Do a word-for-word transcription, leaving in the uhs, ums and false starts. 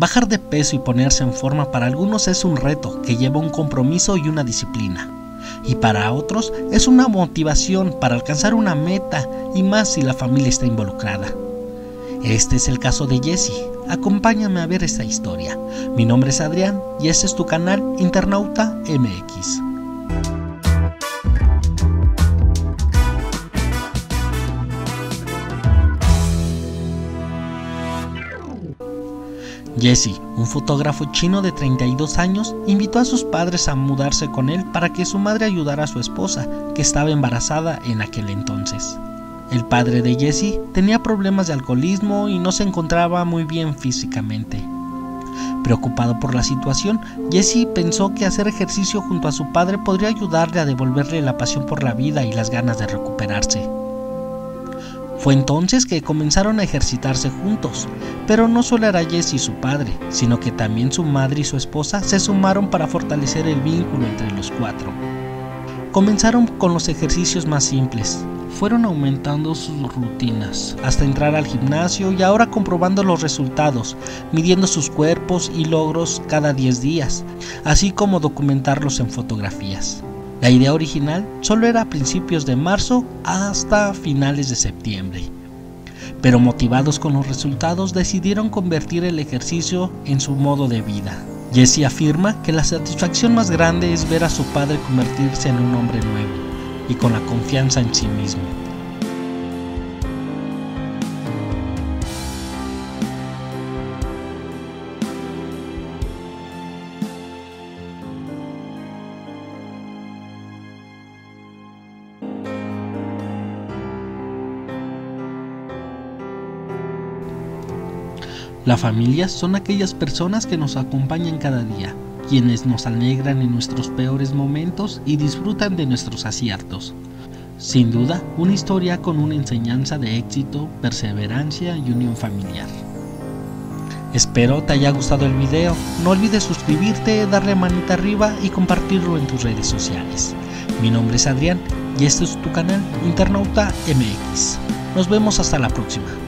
Bajar de peso y ponerse en forma para algunos es un reto que lleva un compromiso y una disciplina. Y para otros es una motivación para alcanzar una meta, y más si la familia está involucrada. Este es el caso de Jesse. Acompáñame a ver esta historia. Mi nombre es Adrián y este es tu canal Internauta M X. Jesse, un fotógrafo chino de treinta y dos años, invitó a sus padres a mudarse con él para que su madre ayudara a su esposa, que estaba embarazada en aquel entonces. El padre de Jesse tenía problemas de alcoholismo y no se encontraba muy bien físicamente. Preocupado por la situación, Jesse pensó que hacer ejercicio junto a su padre podría ayudarle a devolverle la pasión por la vida y las ganas de recuperarse. Fue entonces que comenzaron a ejercitarse juntos, pero no solo era Jesse su padre, sino que también su madre y su esposa se sumaron para fortalecer el vínculo entre los cuatro. Comenzaron con los ejercicios más simples, fueron aumentando sus rutinas, hasta entrar al gimnasio y ahora comprobando los resultados, midiendo sus cuerpos y logros cada diez días, así como documentarlos en fotografías. La idea original solo era a principios de marzo hasta finales de septiembre, pero motivados con los resultados decidieron convertir el ejercicio en su modo de vida. Jesse afirma que la satisfacción más grande es ver a su padre convertirse en un hombre nuevo y con la confianza en sí mismo. La familia son aquellas personas que nos acompañan cada día, quienes nos alegran en nuestros peores momentos y disfrutan de nuestros aciertos. Sin duda, una historia con una enseñanza de éxito, perseverancia y unión familiar. Espero te haya gustado el video. No olvides suscribirte, darle manita arriba y compartirlo en tus redes sociales. Mi nombre es Adrián y este es tu canal Internauta M X. Nos vemos hasta la próxima.